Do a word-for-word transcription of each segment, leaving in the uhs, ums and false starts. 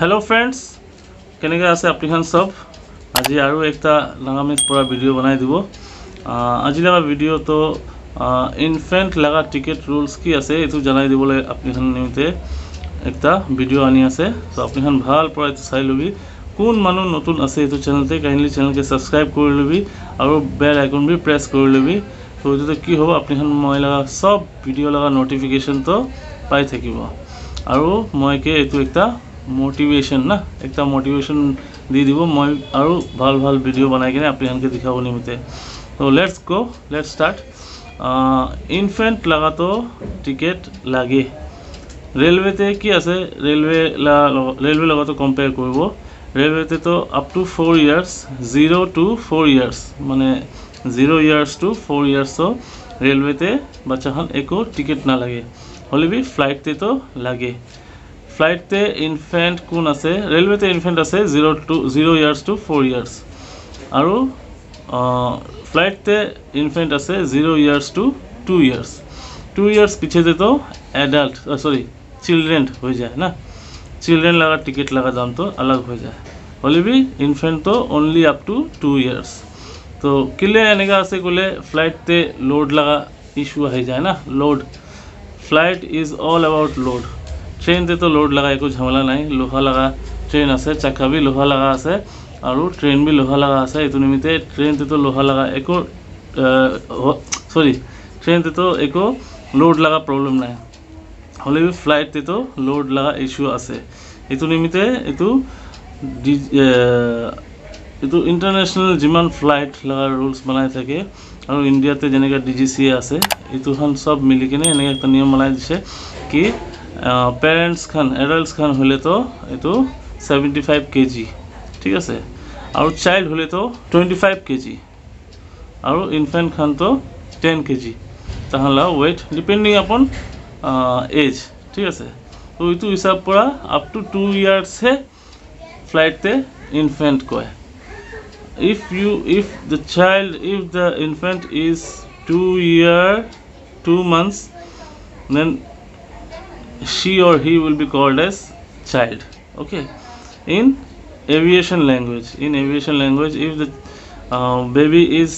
Hello friends केनेगा आसे आपनिखान सब আজি आरो एकटा लागामित पुरा भिडिओ बनाय दिबो आजिला भिडिओ तो इन्फेंट लगा टिकट रूल्स की आसे एतु जनाय दिबोले आपनिखान नियमित एकटा भिडिओ आनी आसे तो आपनिखान ভাল पुरा एतु চাই লবি কোন মানু নতুন আছে এতু চ্যানেলতে কাইন্ডলি চ্যানেলকে সাবস্ক্রাইব কৰি লবি আৰু বেল আইকন বি প্ৰেছ কৰি লবি তো যতে কি হ'ব আপনিখান মই লাগা সব ভিডিও লাগা নোটিফিকেশন তো পাই থাকিব আৰু মই কে এতু একটা मोटिवेशन ना एकटा मोटिवेशन दी दिबो মই আৰু ভাল ভাল ভিডিও বনাই কিনে আপোনালোকে দেখাব নিমিতে তো let's go let's start infant लगा तो टिकट लागे रेलवेते কি আছে रेलवे रेलवे लगा तो कंपेयर কৰিব रेलवेते तो up to four years zero to four years মানে zero years to four years তো रेलवेते বাচ্চাখন একো টিকট না লাগে হলিবি ফ্লাইটতে তো লাগে फ्लाइट ते इन्फेंट कोन आसे रेलवे ते इन्फेंट आसे zero to zero years to four years আৰু ফ্লাইট তে ইনফেন্ট আছে zero years to two years two years পিছে তে তো এডাল্ট সরি চিলड्रन হৈ যায় না চিলड्रन লাগা টিকেট লাগা দাম তো अलग হৈ যায় অলবি ইনফেন্ট তো only up to two years তো কিলে এনেগা আছে কলে ফ্লাইট তে লোড লাগা ইস্যু হৈ যায় না load flight is all about load train ते तो लोड लगा एको झमेला नाही लोहा लगा ट्रेन আছে চাকা বি লোহা লাগা আছে আৰু ট্রেন বি লোহা লাগা আছে এতু নিমিতে ট্রেন তে তো লোহা লাগা एको সরি ট্রেন তে তো एको লোড লাগা প্রবলেম নাই হলে বি ফ্লাইট তে তো লোড লাগা ইস্যু আছে এতু নিমিতে এতু এতু ইন্টারন্যাশনাল জিমান ফ্লাইট লাগা রুলস বনাই থাকে আৰু ইন্ডিয়াতে যেনেকা ডিজিসিএ আছে এতুখন সব মিলি কিনে এনেকা একটা নিয়ম বনাই দিছে কি पेरेंट्स खान एडल्ट्स खान होले तो एतो seventy-five केजी ठीक আছে আৰু চাইল্ড হলে তো twenty-five কেজি আৰু ইনফেন্ট খান তো ten কেজি তাহলে ওয়েট ডিপেন্ডিং অন এজ ঠিক আছে তো ইতু হিসাব পড়া আপ টু two ইয়ার্স হে ফ্লাইট তে ইনফেন্ট কয় if you if the child if the infant is two year two months then she or he will be called as child okay in aviation language in aviation language if the uh, baby is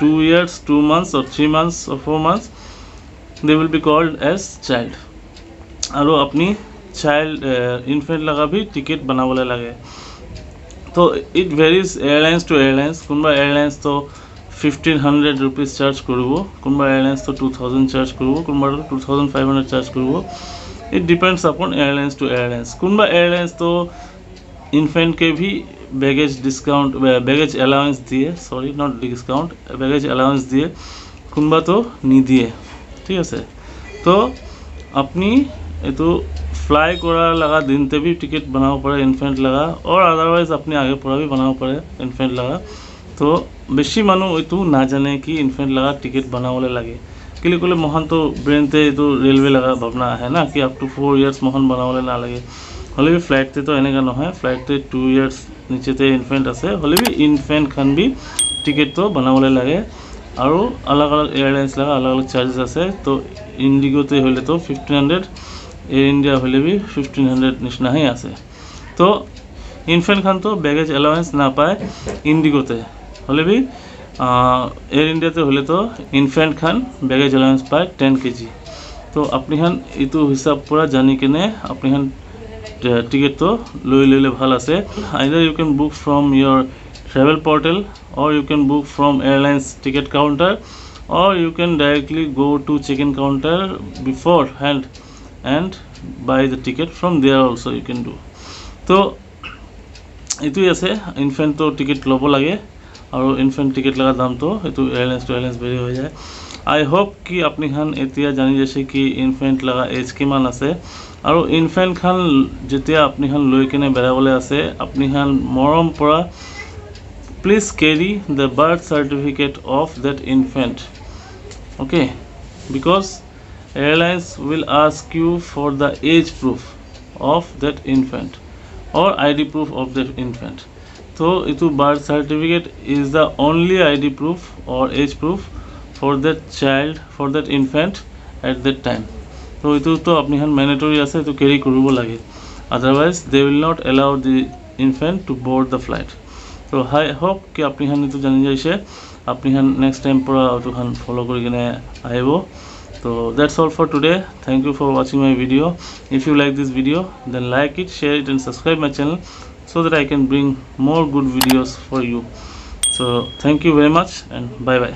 two years two months or three months or four months they will be called as child aro apni child uh, infant laga bhi ticket banawale lage so it varies airlines to airlines kunba airlines to fifteen hundred rupees charge koribo kunba airlines to two thousand charge koribo kunba to two thousand five hundred charge koribo it depends upon airlines to airlines kunba airlines to infant ke bhi baggage discount baggage allowance diye sorry not discount baggage allowance diye kunba to ni diye thik ache to apni etu fly kora laga din te bhi ticket banao pare infant laga or otherwise apni age pora bhi banao pare infant laga to beshi manu etu na jane ki infant laga ticket banawole lage किले कोले मोहन तो brain ते तो railway लगा भावना है ना कि up to four years मोहन बनावले ना लगे होले भी फ्लाइट ते तो एने का न है फ्लाइट ते two इयर्स नीचे ते इन्फेंट আছে होले भी इन्फेंट खान भी टिकट तो बनावले लगे और अलग-अलग एयरलाइंस लगा अलग-अलग चार्जेस আছে तो इंडिगो ते होले तो fifteen hundred एयर इंडिया होले भी fifteen hundred निशना ही আছে तो इन्फेंट खान तो बैगेज अलाउंस ना पाए इंडिगो ते होले भी एयर इंडिया ते होले तो इन्फेंट खान बैगेज अलाउंस पाए ten केजी तो अपनी हन इतु हिसाब पूरा जानी के ने अपनी हन टिकट तो लई लेले ভাল আছে either you can book from your travel portal or you can book from airlines ticket counter or you can directly go to check in counter beforehand and buy the ticket from there also you can do तो इतु আছে infant तो ticket লব লাগে और infant ticket लगा दाम तो एतु एयरलाइंस टू एयरलाइंस भेरी हो जाए आई होप कि अपनी खान एतिया जानी जैसे कि इन्फेंट लगा एज किमान आसे और इन्फेंट खान जेतिया अपनी खान लई किने बेराबले आसे अपनी खान मरम परा please carry the birth certificate of that infant okay because airlines will ask you for the age proof of that infant और ID proof of that infant तो इतु birth certificate is the only ID proof और age proof for that child for that infant at that time तो इतु तो अपनी हन mandatory আছে तो कैरी करबो लागे otherwise they will not allow the infant to board the flight. So I hope ki apni han to jane jaise apni han next time pura to han follow kori kene aibo. So that's all for today. Thank you for watching my video. If you like this video, then like it, share it and subscribe my channel so that I can bring more good videos for you. So thank you very much and bye bye.